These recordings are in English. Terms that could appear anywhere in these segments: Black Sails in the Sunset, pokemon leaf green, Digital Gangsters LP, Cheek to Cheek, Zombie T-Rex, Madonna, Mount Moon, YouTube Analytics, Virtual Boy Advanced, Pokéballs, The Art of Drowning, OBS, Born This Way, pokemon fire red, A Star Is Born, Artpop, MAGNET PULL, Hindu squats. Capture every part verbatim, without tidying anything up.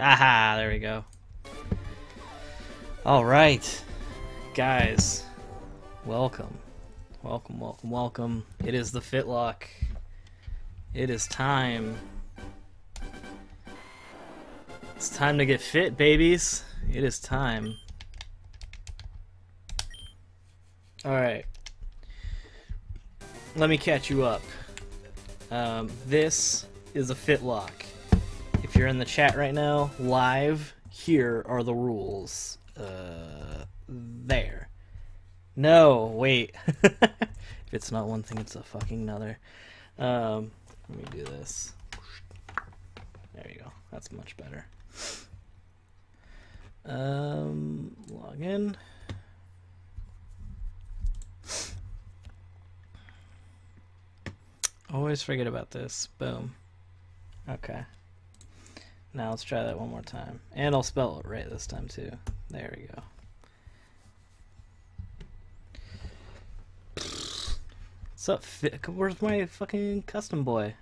Aha, there we go. All right, guys, welcome. Welcome, welcome, welcome. It is the FitLocke. It is time. It's time to get fit, babies. It is time. All right. Let me catch you up. Um, this is a FitLocke. If you're in the chat right now, live, here are the rules. Uh, there. No, wait. If it's not one thing, it's a fucking another. Um, let me do this. There you go. That's much better. Um, log in. Always forget about this. Boom. Okay. Now let's try that one more time. And I'll spell it right this time too. There we go. What's up, Fit? Where's my fucking custom boy?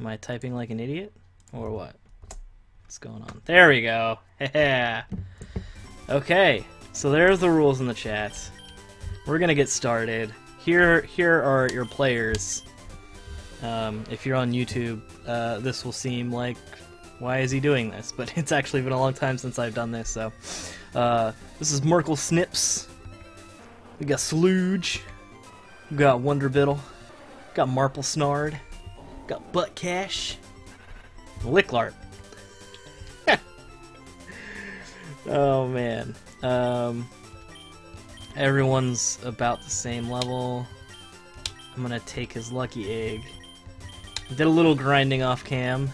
Am I typing like an idiot? Or what? What's going on? There we go. Yeah. Okay. So there's the rules in the chat. We're gonna get started. Here, here are your players. Um, if you're on YouTube, uh, this will seem like, why is he doing this? But it's actually been a long time since I've done this. So, uh, this is Merkle Snips. We got Sludge. We got Wonderbiddle. We got Marple Snard. We got Butt Cash. Licklarp. Oh man. Um, everyone's about the same level. I'm gonna take his lucky egg. Did a little grinding off cam.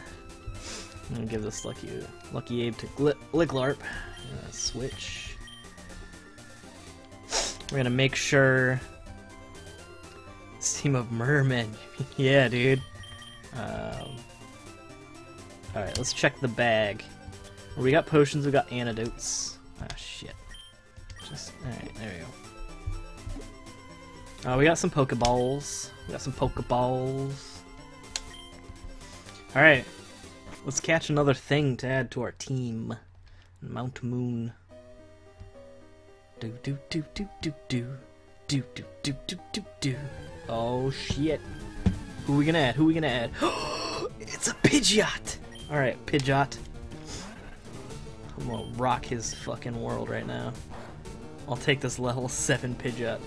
I'm gonna give this lucky lucky egg to Licklarp. Uh, switch. We're gonna make sure. This team of mermen. Yeah, dude. Um, all right, let's check the bag. We got potions. We got antidotes. Ah, oh, shit. Just, alright, there we go. Uh, we got some Pokéballs. We got some Pokéballs. Alright. Let's catch another thing to add to our team. Mount Moon. Do do do do do do. Do do do do do do. Oh, shit. Who we gonna add? Who we gonna add? It's a Pidgeot! Alright, Pidgeot. I'm gonna rock his fucking world right now. I'll take this level seven Pidgeot.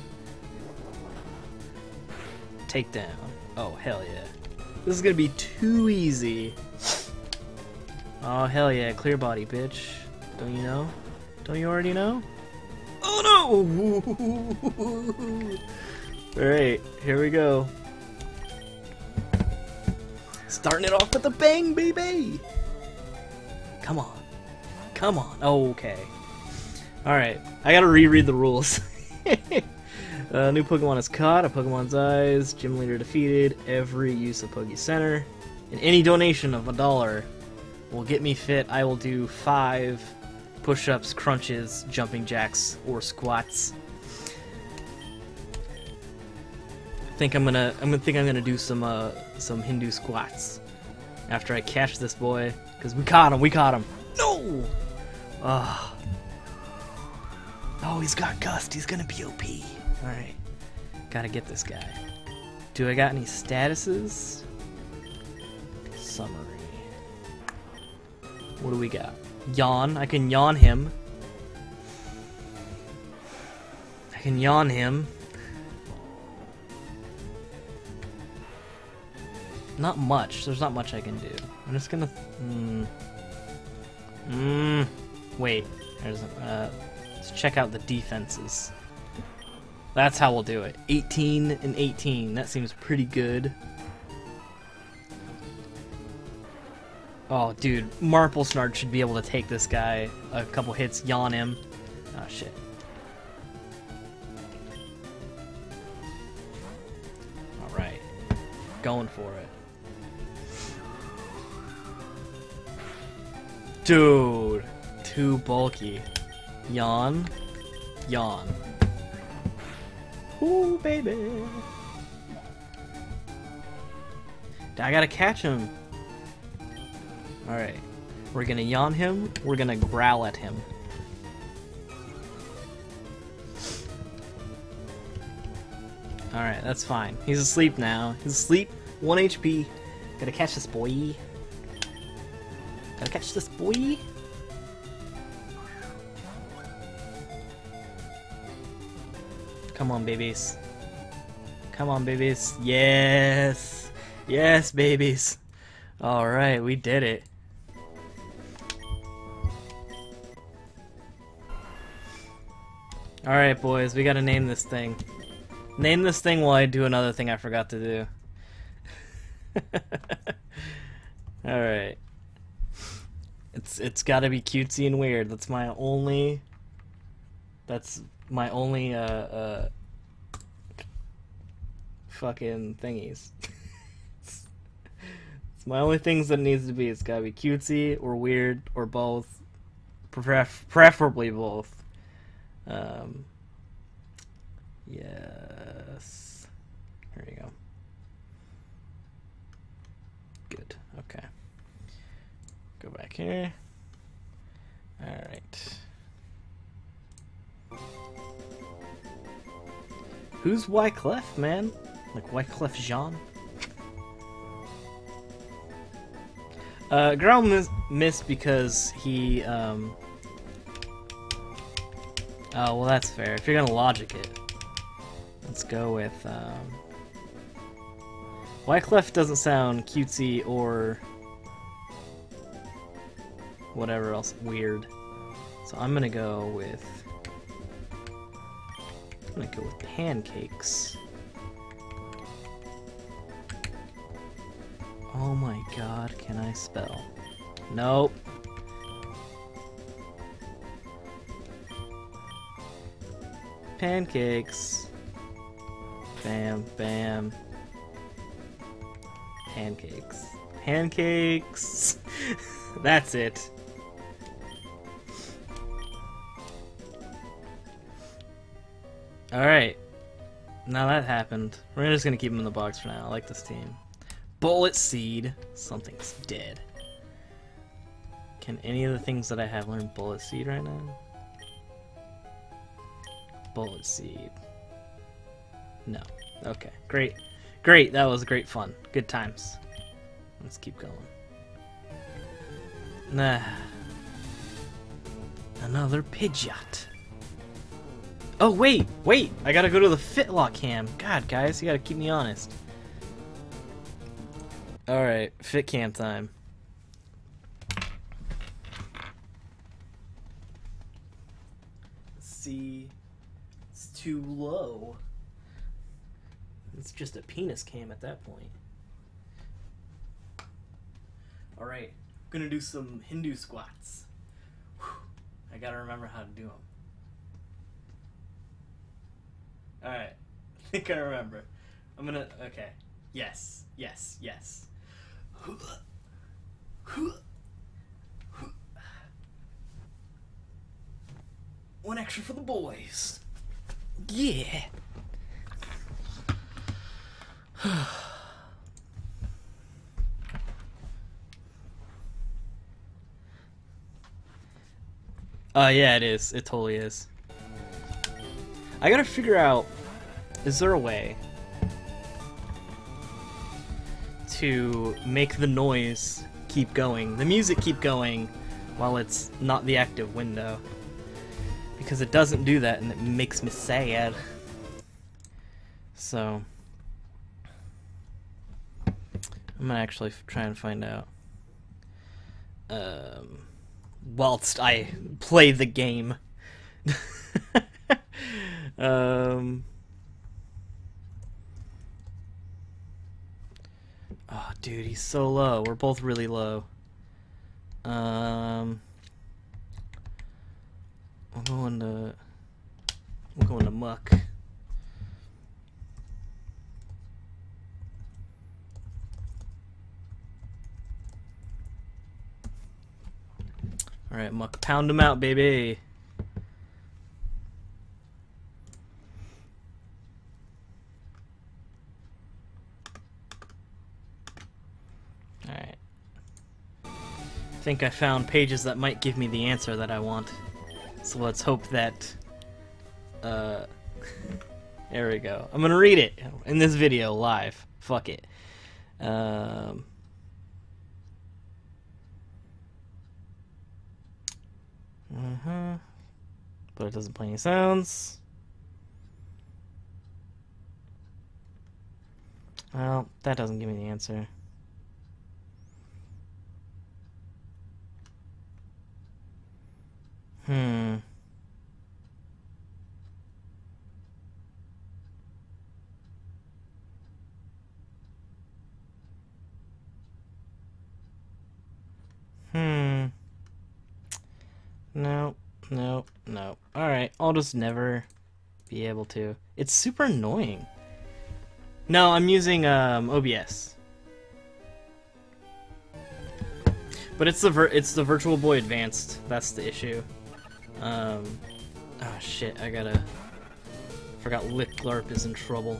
Take down. Oh, hell yeah. This is gonna be too easy. Oh, hell yeah. Clear body, bitch. Don't you know? Don't you already know? Oh no! Alright, here we go. Starting it off with a bang, baby! Come on. Come on. Oh, okay. Alright. I gotta reread the rules. uh, new Pokemon is caught, a Pokemon's eyes, gym leader defeated, every use of Poke Center, and any donation of a dollar will get me fit. I will do five push-ups, crunches, jumping jacks, or squats. I think I'm gonna I'm gonna think I'm gonna do some uh some Hindu squats after I catch this boy. Cause we caught him, we caught him. No! Uh, oh, he's got Gust. He's gonna be O P. Alright. Gotta get this guy. Do I got any statuses? Summary. What do we got? Yawn. I can yawn him. I can yawn him. Not much. There's not much I can do. I'm just gonna... Hmm... Mmm. Wait. There's a, uh, let's check out the defenses. That's how we'll do it. eighteen and eighteen. That seems pretty good. Oh, dude. Marple Snard should be able to take this guy a couple hits, yawn him. Oh, shit. Alright. Going for it. Dude, too bulky. Yawn, yawn. Ooh, baby. I gotta catch him. Alright. We're gonna yawn him. We're gonna growl at him. Alright, that's fine. He's asleep now. He's asleep. one H P. Gotta catch this boy. Gotta catch this boy. Come on, babies. Come on, babies. Yes. Yes, babies. Alright, we did it. Alright, boys. We gotta name this thing. Name this thing while I do another thing I forgot to do. Alright. It's it's gotta be cutesy and weird. That's my only that's my only uh uh fucking thingies. It's my only things that it needs to be. It's gotta be cutesy or weird or both. Pref preferably both. Um Yes. Here we go. Good. Okay. Go back here. All right. Who's Wyclef, man? Like Wyclef Jean? Uh, Growl miss missed because he, um... Oh, well that's fair. If you're gonna logic it. Let's go with, um... Wyclef doesn't sound cutesy or whatever else weird. So I'm gonna go with... I'm gonna go with pancakes. Oh my god, can I spell? Nope. Pancakes. Bam, bam. Pancakes. Pancakes! That's it. Alright. Now that happened. We're just gonna keep him in the box for now. I like this team. Bullet Seed. Something's dead. Can any of the things that I have learn Bullet Seed right now? Bullet Seed. No. Okay. Great. Great. That was great fun. Good times. Let's keep going. Nah. Another Pidgeot. Oh, wait. Wait. I gotta go to the FitLocke cam. God, guys. You gotta keep me honest. Alright. Fit cam time. Let's see. It's too low. It's just a penis cam at that point. Alright, I'm gonna do some Hindu squats. Whew, I gotta remember how to do them. Alright, I think I remember. I'm gonna, okay. Yes, yes, yes. One extra for the boys. Yeah. Uh, yeah, it is. It totally is. I gotta figure out, is there a way to make the noise keep going, the music keep going, while it's not the active window? Because it doesn't do that and it makes me sad. So... I'm gonna actually try and find out um, whilst I play the game. um, oh, dude, he's so low. We're both really low. Um, I'm going to. I'm going to muck. Alright, Muck, pound him out, baby! think I found pages that might give me the answer that I want. So let's hope that... Uh, there we go. I'm gonna read it in this video live. Fuck it. Um... Uh-huh. But it doesn't play any sounds. Well, that doesn't give me the answer. Hmm. Hmm. No, no, no. Alright, I'll just never be able to. It's super annoying. No, I'm using um, O B S. But it's the vir it's the Virtual Boy Advanced. That's the issue. Um, oh shit, I gotta... forgot LipGlarp is in trouble.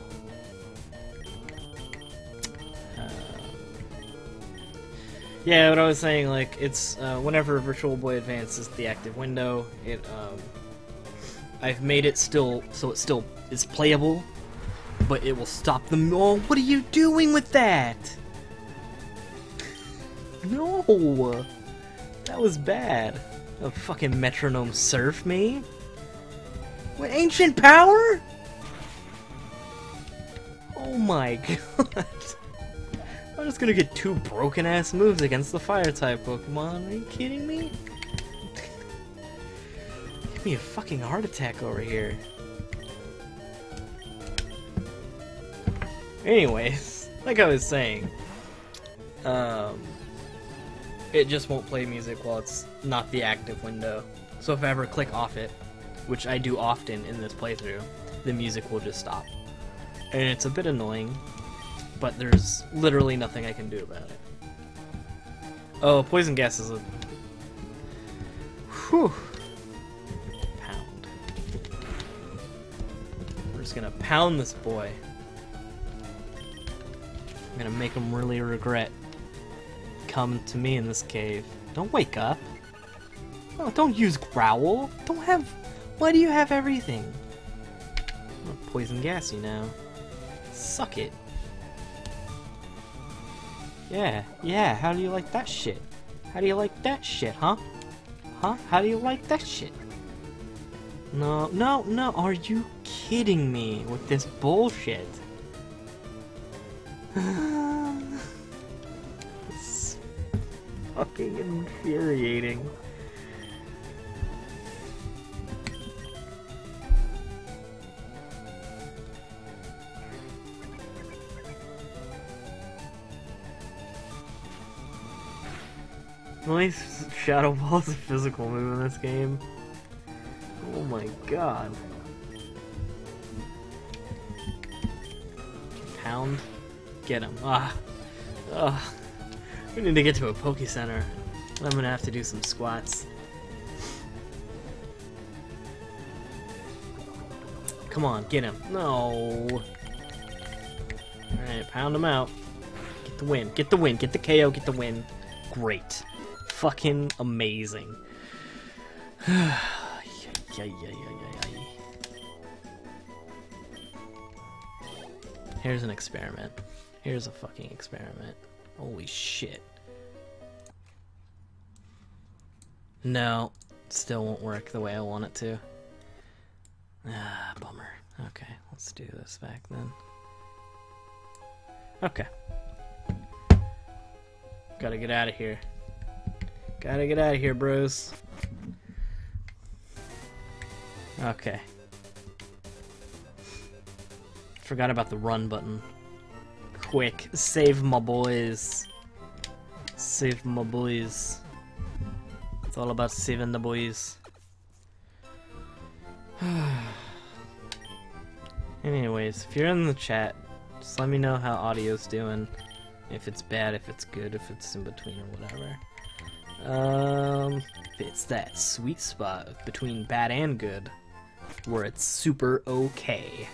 Uh, yeah, what I was saying, like, it's uh, whenever Virtual Boy Advanced is the active window, it um, I've made it still so it still is playable. But it will stop them. Oh, what are you doing with that? No! That was bad. A fucking metronome surf me? What, ancient power? Oh my god. I'm just gonna get two broken ass moves against the fire type Pokemon. Are you kidding me? Give me a fucking heart attack over here. Anyways, like I was saying, um, it just won't play music while it's not the active window. So if I ever click off it, which I do often in this playthrough, the music will just stop. And it's a bit annoying, but there's literally nothing I can do about it. Oh, poison gas is a... Whew. Pound. We're just gonna pound this boy. I'm gonna make him really regret coming to me in this cave. Don't wake up. Oh, don't use growl. Don't have... Why do you have everything? I'm gonna poison gas you now. Suck it. Yeah, yeah, how do you like that shit? How do you like that shit, huh? Huh? How do you like that shit? No, no, no, are you kidding me with this bullshit? It's fucking infuriating. At least Shadow Ball is a physical move in this game. Oh my god. Pound. Get him. Ah. Oh. We need to get to a Poke Center. I'm gonna have to do some squats. Come on, get him. No. Alright, pound him out. Get the win. Get the win. Get the K O. Get the win. Great. Fucking amazing. Yeah, yeah, yeah, yeah, yeah. Here's an experiment. Here's a fucking experiment. Holy shit. No, still won't work the way I want it to. Ah, bummer. Okay, let's do this back then. Okay. Gotta get out of here. Gotta get out of here, bros. Okay. Forgot about the run button. Quick, save my boys. Save my boys. It's all about saving the boys. Anyways, if you're in the chat, just let me know how audio's doing. If it's bad, if it's good, if it's in between or whatever. Um, it's that sweet spot between bad and good, where it's super okay.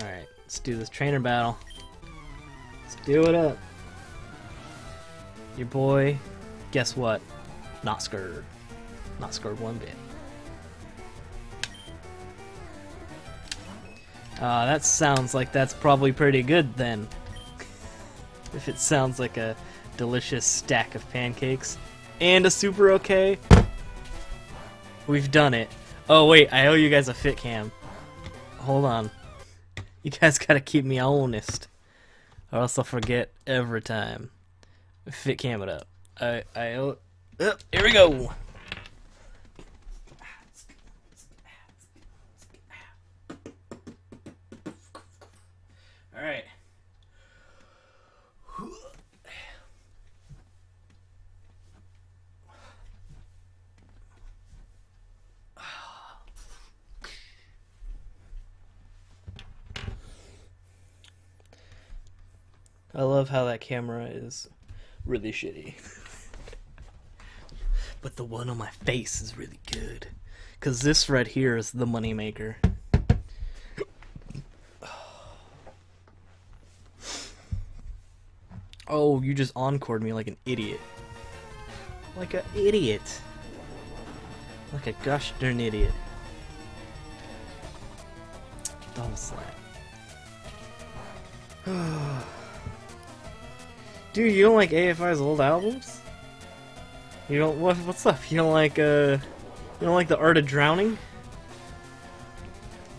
Alright, Let's do this trainer battle. Let's do it up. Your boy, guess what? Not scared. Not scared one bit. Uh, that sounds like that's probably pretty good then. If it sounds like a delicious stack of pancakes and a super okay, we've done it. Oh wait, I owe you guys a fit cam. Hold on. You guys gotta keep me honest, or else I'll forget every time. Fit cam it up. I I owe. Uh, here we go. Alright. I love how that camera is really shitty. But the one on my face is really good. Because this right here is the moneymaker. Oh, you just encored me like an idiot. Like an idiot. Like a gosh darn idiot. Double slap. Dude, you don't like A F I's old albums? You don't what, what's up? You don't like uh you don't like The Art of Drowning?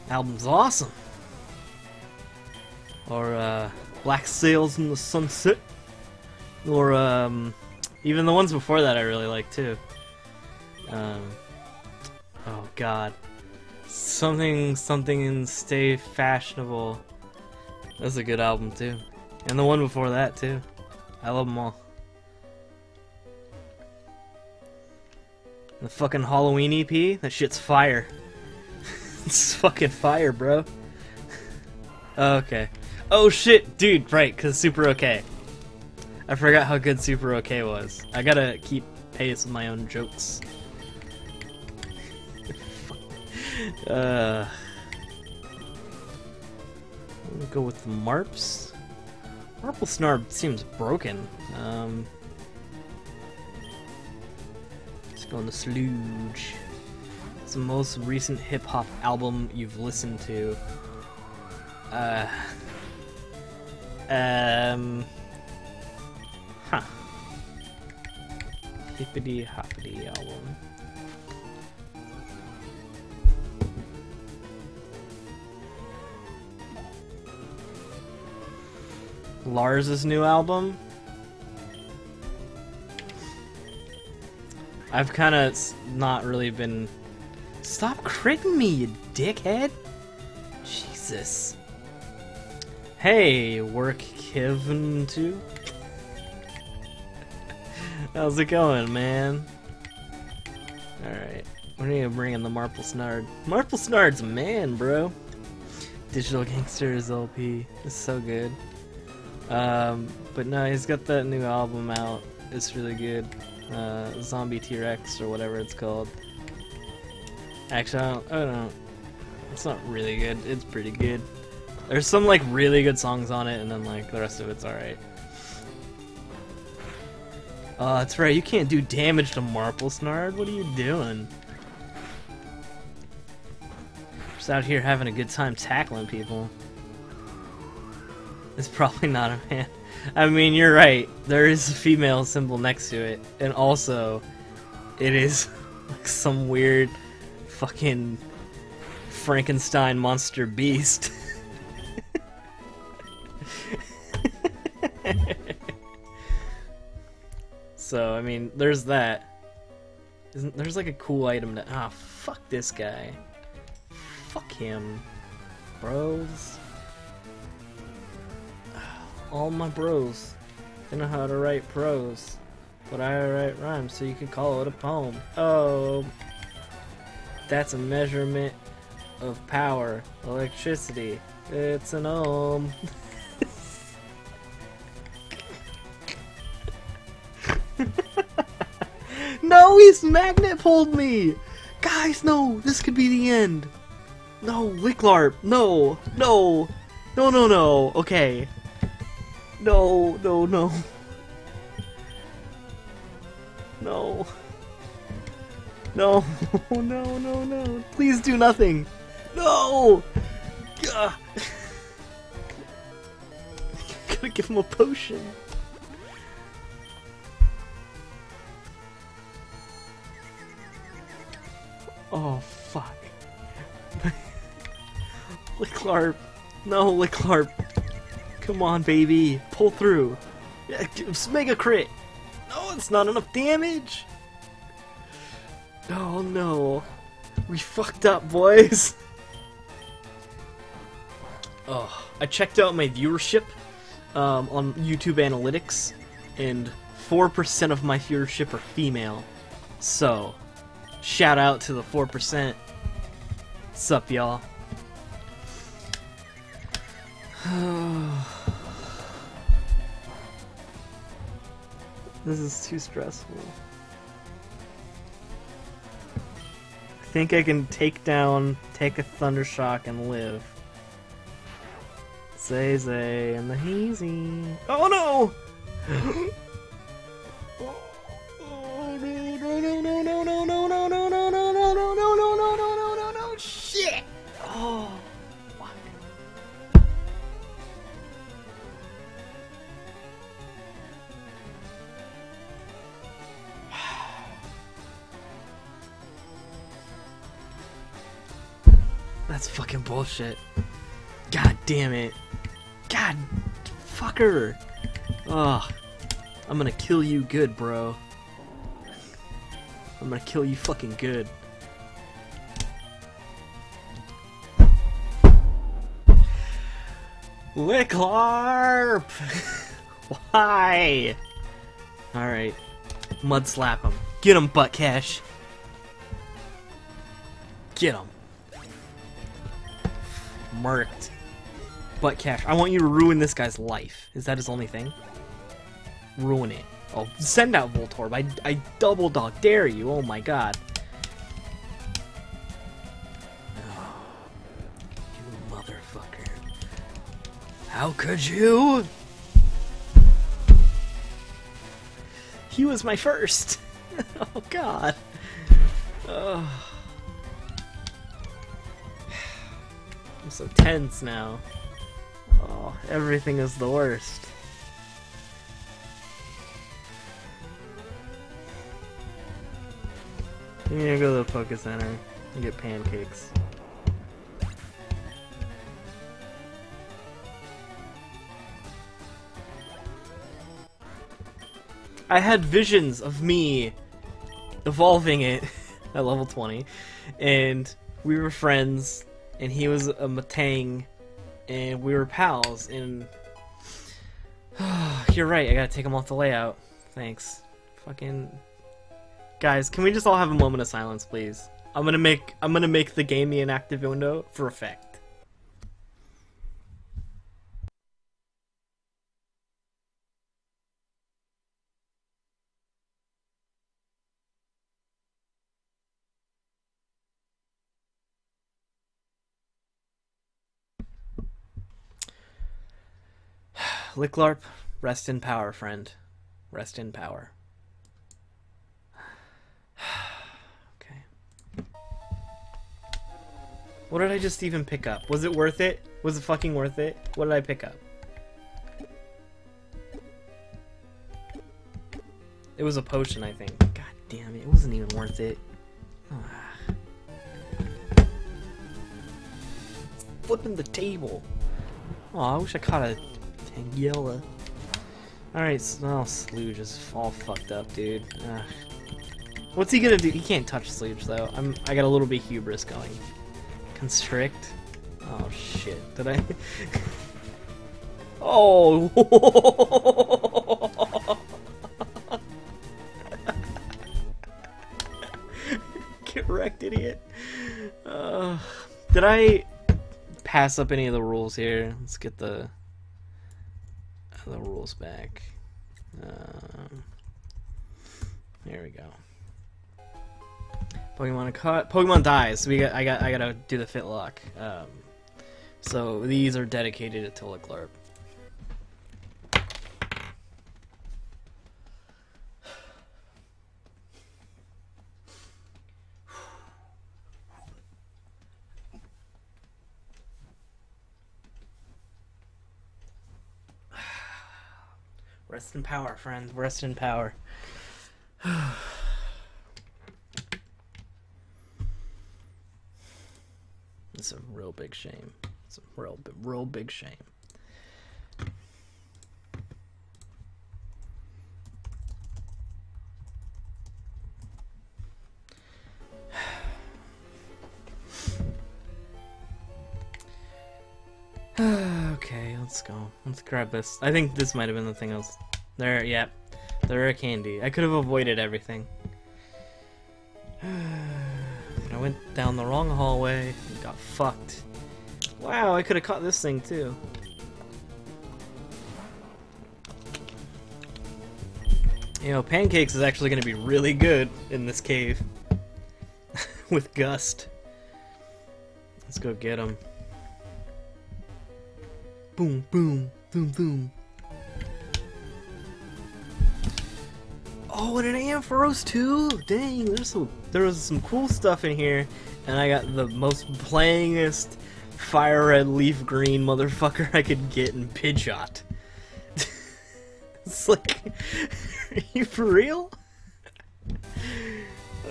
Album's awesome. Or uh Black Sails in the Sunset. Or, um, even the ones before that I really like, too. Um, oh, God. Something, something in Stay Fashionable. That's a good album, too. And the one before that, too. I love them all. The fucking Halloween E P? That shit's fire. It's fucking fire, bro. Okay. Oh shit, dude, right, because Super Okay. I forgot how good Super Okay was. I gotta keep pace with my own jokes. uh, I'll go with the Marps. Marple Snarb seems broken. Um, let's go on the Sludge. It's the most recent hip-hop album you've listened to. Uh... Um. Huh. Hippity hoppity album. Lars's new album. I've kind of not really been. Stop critting me, you dickhead! Jesus. Hey, work Kevin too? How's it going, man? Alright, we're gonna bring in the Marple Snard. Marple Snard's a man, bro! Digital Gangsters L P is so good. Um, but no, he's got that new album out. It's really good. Uh, Zombie T-Rex or whatever it's called. Actually, I don't, I don't know. It's not really good. It's pretty good. There's some like really good songs on it, and then like the rest of it's alright. Oh, uh, that's right, you can't do damage to Marple Snard. What are you doing? Just out here having a good time tackling people. It's probably not a man. I mean, you're right. There is a female symbol next to it, and also, it is like some weird fucking Frankenstein monster beast. So, I mean, there's that. Isn't, there's like a cool item that... Ah, fuck this guy. Fuck him. Bros. All my bros. They know how to write prose. But I write rhymes, so you can call it a poem. Oh. That's a measurement of power. Electricity. It's an ohm. No, he's magnet pulled me! Guys, no! This could be the end! No, Wicklarp! No! No! No, no, no. Okay. No, no, no. No. No. No, no, no. Please do nothing. No! Gah. I gotta give him a potion. Oh, fuck. Liclarp. No, Liclarp. Come on, baby. Pull through. Yeah, make a crit. No, it's not enough damage. Oh, no. We fucked up, boys. Oh, I checked out my viewership um, on YouTube Analytics, and four percent of my viewership are female. So... shout out to the four percent. What's up, y'all? This is too stressful. I think I can take down, take a thunder shock, and live. Zay Zay and the hazy. Oh no! That's fucking bullshit. God damn it. God fucker. Ugh. I'm gonna kill you good, bro. I'm gonna kill you fucking good. Liclarp! Why? Alright. Mud slap him. Get him, Butt Cash. Get him. Murked. Butt Cash, I want you to ruin this guy's life. Is that his only thing? Ruin it. Oh, send out Voltorb. I, I double dog dare you. Oh my god. Oh, you motherfucker. How could you? He was my first. Oh god. Oh. I'm so tense now. Oh, everything is the worst. I'm gonna go to the Poke Center and get pancakes. I had visions of me evolving it at level twenty, and we were friends. And he was a Metang, and we were pals, and... You're right, I gotta take him off the layout. Thanks. Fucking... Guys, can we just all have a moment of silence, please? I'm gonna make- I'm gonna make the game the inactive window for effect. Liclarp, rest in power, friend. Rest in power. Okay. What did I just even pick up? Was it worth it? Was it fucking worth it? What did I pick up? It was a potion, I think. God damn it, it wasn't even worth it. Ugh. Flipping the table. Oh, I wish I caught a... Anguilla. Alright, so oh, Sludge is all fucked up, dude. Ugh. What's he gonna do? He can't touch Sludge, though. I'm, I got a little bit hubris going. Constrict? Oh, shit. Did I... Oh! Get wrecked, idiot. Uh, did I pass up any of the rules here? Let's get the... the rules back. Um, there we go. Pokemon caught. Pokemon dies. So we got. I got. I gotta do the FitLocke. Um, So these are dedicated to Glurb. Rest in power, friends. Rest in power. It's a real big shame. It's a real, real big shame. Okay, let's go. Let's grab this. I think this might have been the thing else. There, yeah. There are candy. I could have avoided everything. And I went down the wrong hallway and got fucked. Wow, I could have caught this thing too. You know, pancakes is actually going to be really good in this cave. With Gust. Let's go get him. Boom, boom, boom, boom. Oh, and an Ampharos too? Dang, there's so, there was some cool stuff in here, and I got the most playingest fire red leaf green motherfucker I could get in Pidgeot. It's like, are you for real?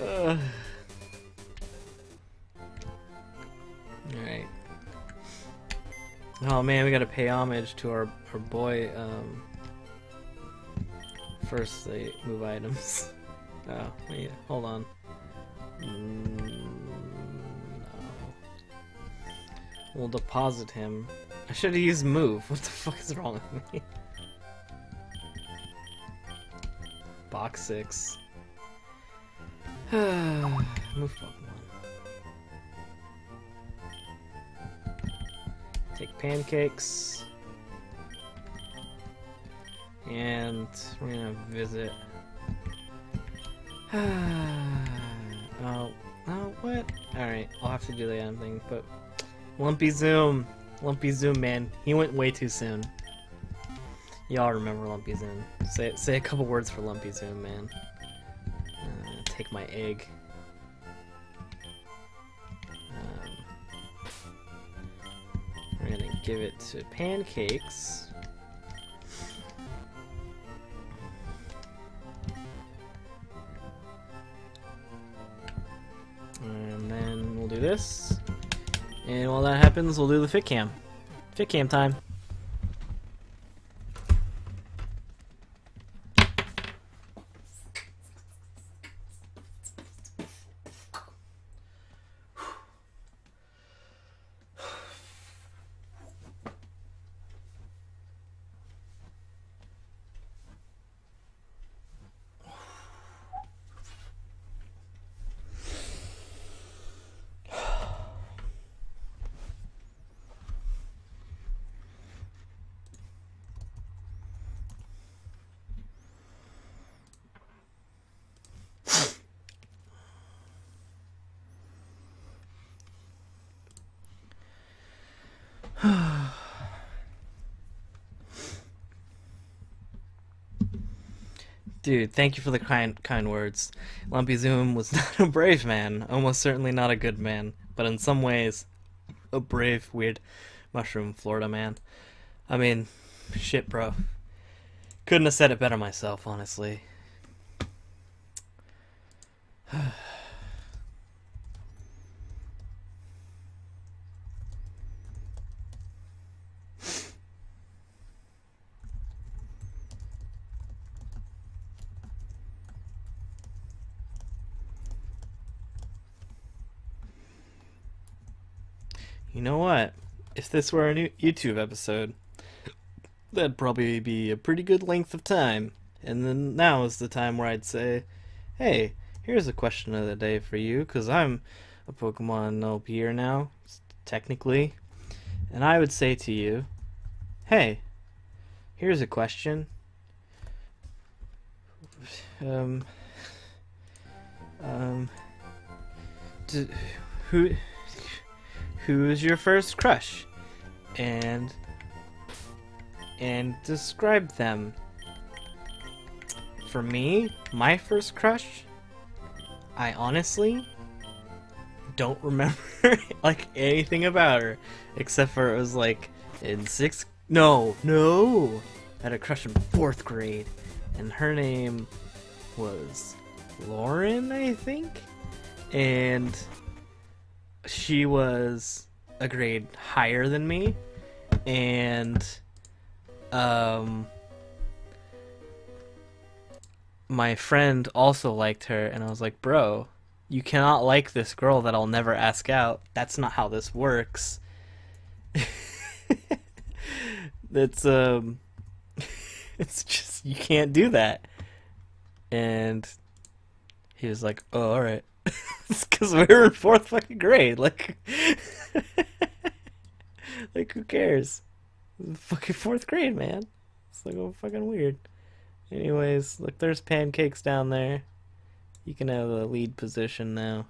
Uh. Alright. Oh man, we gotta pay homage to our, our boy, um... First, they move items. Oh, wait, hold on. Mm, no. We'll deposit him. I should've used move. What the fuck is wrong with me? Box six. Move Pokemon. Take pancakes, and we're gonna visit. Oh, oh, what? Alright, I'll have to do the damn thing, but Lumpy Zoom! Lumpy Zoom, man. He went way too soon. Y'all remember Lumpy Zoom. Say, say a couple words for Lumpy Zoom, man. Uh, take my egg. We're gonna give it to pancakes. And then we'll do this. And while that happens, we'll do the fit cam. Fit cam time. Dude, thank you for the kind kind words. Lumpy Zoom was not a brave man, almost certainly not a good man, but in some ways, a brave, weird, mushroom Florida man. I mean, shit, bro. Couldn't have said it better myself, honestly. You know what? If this were a new YouTube episode, that'd probably be a pretty good length of time. And then now is the time where I'd say, hey, here's a question of the day for you, because I'm a Pokemon L P-er now, technically. And I would say to you, hey, here's a question. Um, um, do, who... Who was your first crush? and and describe them. For me, my first crush, I honestly don't remember like anything about her, except for it was like in sixth. No, no, I had a crush in fourth grade, and her name was Lauren, I think, and she was a grade higher than me, and um, my friend also liked her, and I was like, bro, you cannot like this girl that I'll never ask out. That's not how this works. That's, um, it's just, you can't do that. And he was like, oh, all right. It's because we were in fourth fucking grade. Like, like, who cares? Fucking fourth grade, man. It's like, oh, fucking weird. Anyways, look, there's pancakes down there. You can have the lead position now.